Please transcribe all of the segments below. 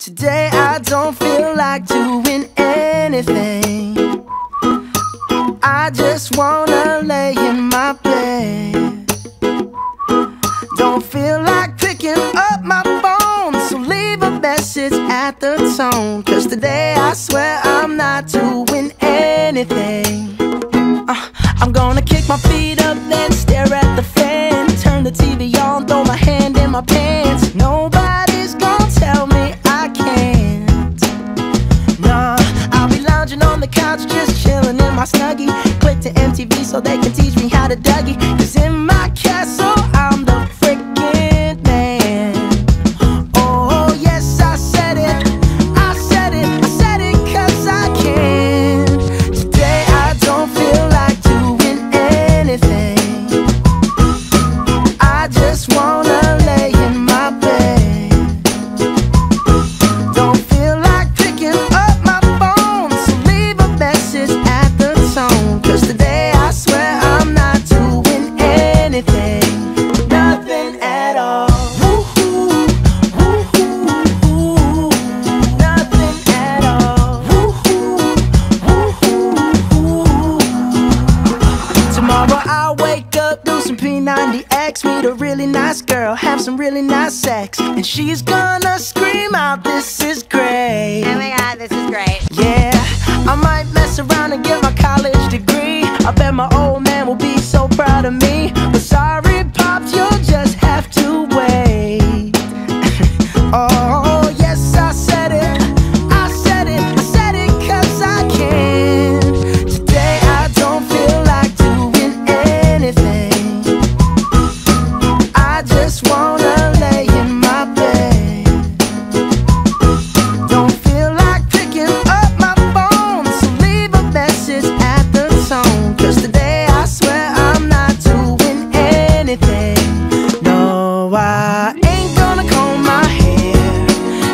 Today I don't feel like doing anything. I just wanna lay in my bed. Don't feel like picking up my phone, so leave a message at the tone. Cause today I swear I'm not doing anything. I'm gonna kick my feet up, then stare at the fan. Turn the TV on, throw my hand in my pants. Nobody's gonna tell me I can't. Nah, I'll be lounging on the couch, just chilling in my Snuggie. Click to MTV so they can teach me how to Dougie. Cause in my castle, I'm the freaking man. Oh, yes, I said it. I said it. I said it cause I can. Today I don't feel like doing anything. I just wanna lay in my bed. Don't feel like picking up my phone, so leave a message at the tone. Cause today I swear I'm not doing anything. Nothing at all. Woo-hoo, woo-hoo, nothing at all. Woo-hoo, woo-hoo. Tomorrow I'll wake up, do some P90X, meet a really nice girl, have some really nice sex, and she's gonna scream out, "This is great." Oh my god, this is great. Yeah, I might mess around and get my college degree. I bet my old man will be so proud of me. But sorry, Pops, you'll just have to wait. Oh, yes, I said it. I said it. I said it cause I can. Today I don't feel like doing anything. I just wanna lay in my bed. Don't feel like picking up my phone, so leave a message at the tone. Cause today I swear I'm not doing anything. No, I ain't gonna comb my hair,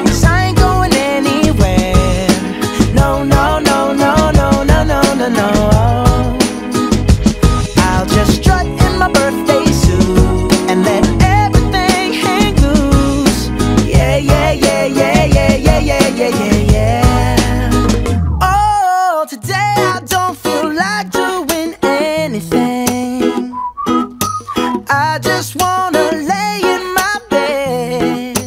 cause I ain't going anywhere. No, no, no, no, no, no, no, no, no. I'll just strut in my birthday suit and let everything hang loose. Yeah, yeah, yeah, yeah, yeah, yeah, yeah, yeah, yeah, yeah. Oh, today I don't feel like doing anything. I just wanna lay in my bed.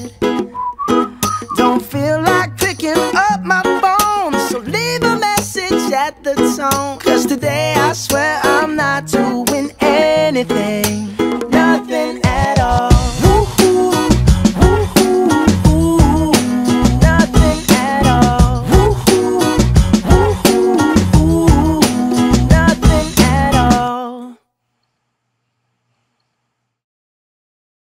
Don't feel like picking up my phone, so leave a message at the tone.